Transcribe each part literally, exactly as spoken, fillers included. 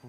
Oh.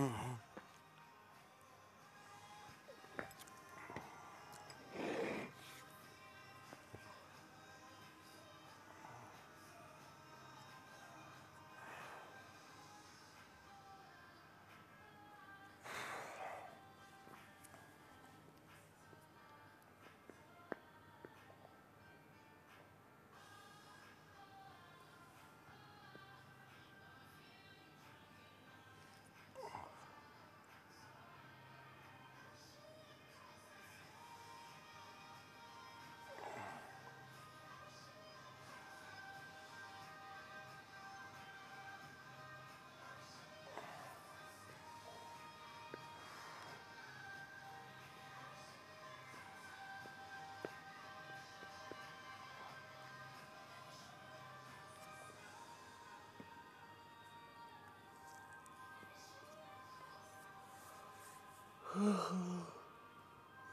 Whoa.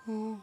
Whew.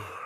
Hmm.